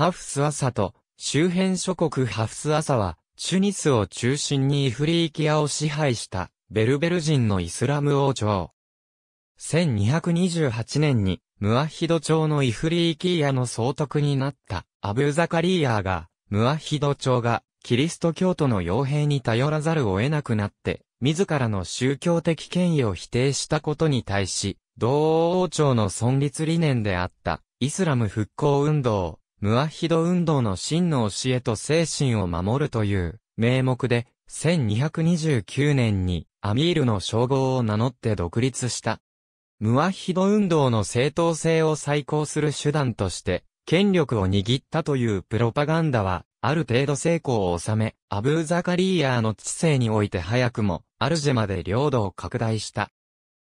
ハフス・アサと周辺諸国ハフス・アサはチュニスを中心にイフリーキアを支配したベルベル人のイスラム王朝。1228年にムアヒド朝のイフリーキアの総督になったアブザカリーヤーが、ムアヒド朝がキリスト教徒の傭兵に頼らざるを得なくなって、自らの宗教的権威を否定したことに対し、同王朝の存立理念であった、イスラム復興運動、ムアヒド運動の真の教えと精神を守るという名目で、1229年にアミールの称号を名乗って独立した。ムアヒド運動の正当性を再考する手段として、権力を握ったというプロパガンダは、ある程度成功を収め、アブーザカリーヤーの治世において早くも、アルジェまで領土を拡大した。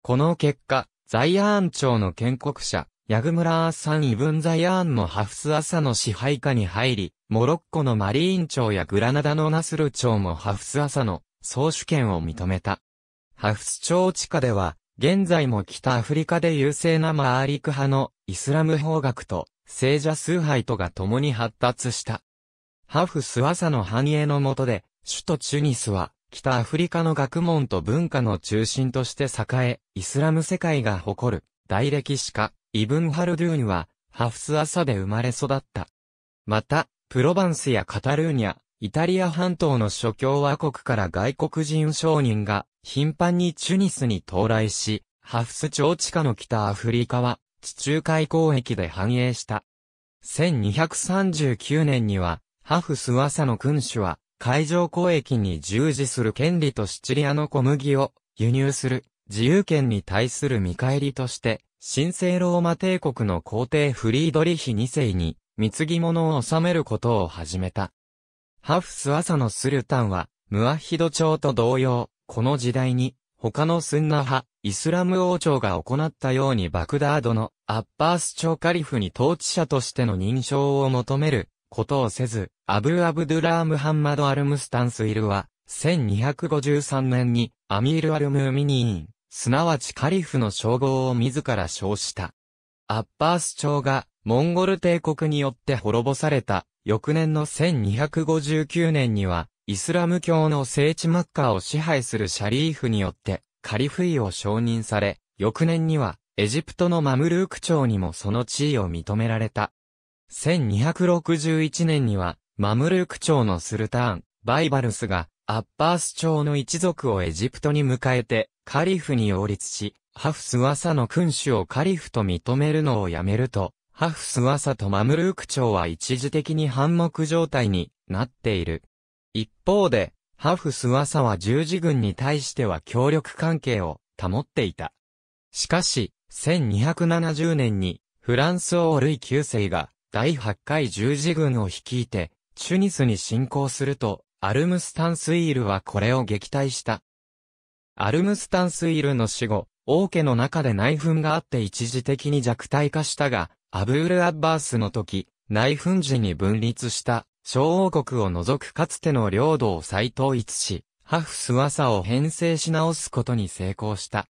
この結果、ザイアーン朝の建国者、ヤグムラーサン・イブン・ザイアーンもハフス・アサの支配下に入り、モロッコのマリーン朝やグラナダのナスル朝もハフス・アサの総主権を認めた。ハフス朝地下では、現在も北アフリカで優勢なマーリク派のイスラム法学と、聖者崇拝とが共に発達した。ハフス・アサの繁栄の下で、首都チュニスは、北アフリカの学問と文化の中心として栄え、イスラム世界が誇る、大歴史家、イブン・ハルドゥーンは、ハフス・アサで生まれ育った。また、プロヴァンスやカタルーニャ、イタリア半島の諸共和国から外国人商人が、頻繁にチュニスに到来し、ハフス朝地下の北アフリカは、地中海交易で繁栄した。1239年には、ハフス・アサの君主は、海上交易に従事する権利とシチリアの小麦を輸入する自由権に対する見返りとして、神聖ローマ帝国の皇帝フリードリヒ2世に貢ぎ物を納めることを始めた。ハフス・アサのスルタンは、ムアヒド朝と同様、この時代に、他のスンナ派、イスラム王朝が行ったようにバグダードのアッバース朝カリフに統治者としての認証を求めることをせず、アブ・アブドゥラー・ムハンマド・アルムスタンスイルは、1253年にアミール・アルムーミニーン、すなわちカリフの称号を自ら称した。アッバース朝がモンゴル帝国によって滅ぼされた、翌年の1259年には、イスラム教の聖地マッカを支配するシャリーフによって、カリフ位を承認され、翌年には、エジプトのマムルーク朝にもその地位を認められた。1261年には、マムルーク朝のスルターン、バイバルスが、アッバース朝の一族をエジプトに迎えて、カリフに擁立し、ハフス・アサの君主をカリフと認めるのをやめると、ハフス・アサとマムルーク朝は一時的に反目状態になっている。一方で、ハフス・アサは十字軍に対しては協力関係を保っていた。しかし、1270年にフランス王ルイ9世が第8回十字軍を率いてチュニスに侵攻すると、アルムスタンスイールはこれを撃退した。アルムスタンスイールの死後、王家の中で内紛があって一時的に弱体化したが、アブール・アッバースの時、内紛時に分立した。小王国を除くかつての領土を再統一し、ハフス・アサを編成し直すことに成功した。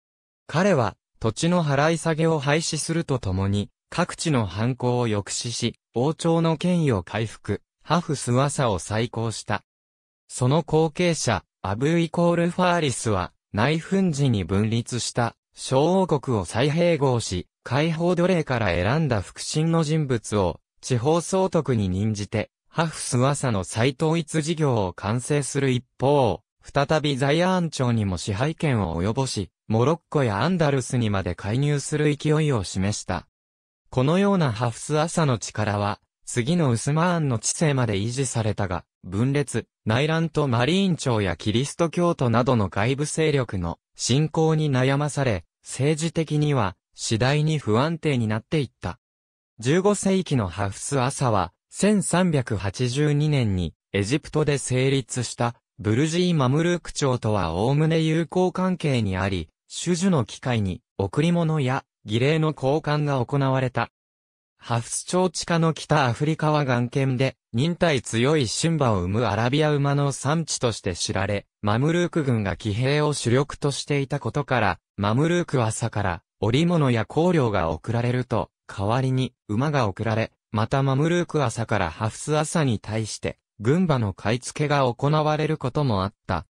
彼は土地の払い下げを廃止するとともに、各地の反抗を抑止し、王朝の権威を回復、ハフス・アサを再興した。その後継者、アブー=ファーリスは、内紛時に分立した小王国を再併合し、解放奴隷から選んだ腹心の人物を地方総督に任じて、ハフス・アサの再統一事業を完成する一方、再びザイアーン朝にも支配権を及ぼし、モロッコやアンダルスにまで介入する勢いを示した。このようなハフス・アサの力は、次のウスマーンの治世まで維持されたが、分裂、内乱とマリーン朝やキリスト教徒などの外部勢力の侵攻に悩まされ、政治的には次第に不安定になっていった。15世紀のハフス・アサは、1382年にエジプトで成立したブルジー・マムルーク朝とはおおむね友好関係にあり、種々の機会に贈り物や儀礼の交換が行われた。ハフス朝地下の北アフリカは頑健で忍耐強いシンバを生むアラビア馬の産地として知られ、マムルーク軍が騎兵を主力としていたことから、マムルーク朝から織物や香料が送られると、代わりに馬が送られ、またマムルーク朝からハフス朝に対して、軍馬の買い付けが行われることもあった。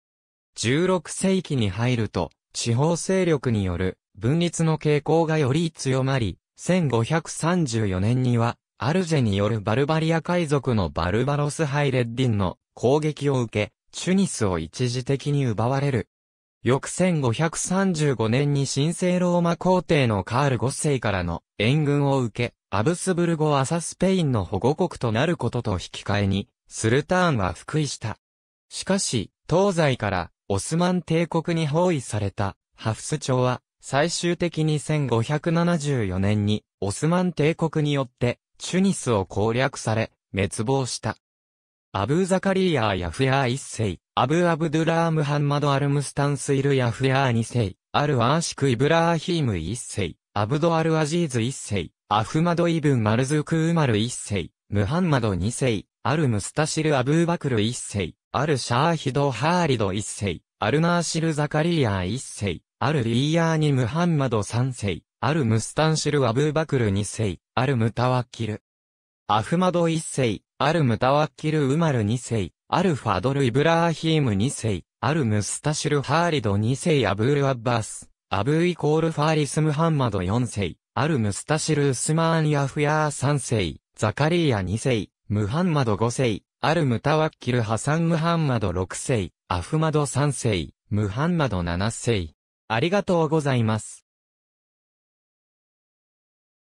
16世紀に入ると、地方勢力による分立の傾向がより強まり、1534年には、アルジェによるバルバリア海賊のバルバロス・ハイレッディンの攻撃を受け、チュニスを一時的に奪われる。翌1535年に神聖ローマ皇帝のカール5世からの援軍を受け、アブスブルゴ朝スペインの保護国となることと引き換えに、スルターンは復位した。しかし、東西からオスマン帝国に包囲されたハフス朝は、最終的に1574年にオスマン帝国によってチュニスを攻略され、滅亡した。アブーザカリーアー・ヤフヤー1世、アブ・アブドゥラー・ムハンマド・アルムスタンス・イル・ヤフヤー2世、アル・アーシク・イブラーヒーム1世、アブド・アル・アジーズ1世、アフマド・イブン・マルズ・クーマル1世、ムハンマド2世、アル・ムスタシル・アブーバクル1世、アル・シャーヒド・ハーリド1世、アル・ナーシル・ザカリーアー1世、アル・リーヤーニ・ムハンマド3世、アル・ムスタンシル・アブーバクル2世、アル・ムタワッキル。アフマド1世、アルムタワッキルウマル2世、アルファドルイブラーヒーム2世、アルムスタシルハーリド2世アブールアッバース、アブーイコールファーリスムハンマド4世、アルムスタシルウスマーンヤフヤー3世、ザカリーア2世、ムハンマド5世、アルムタワッキルハサンムハンマド6世、アフマド3世、ムハンマド7世。ありがとうございます。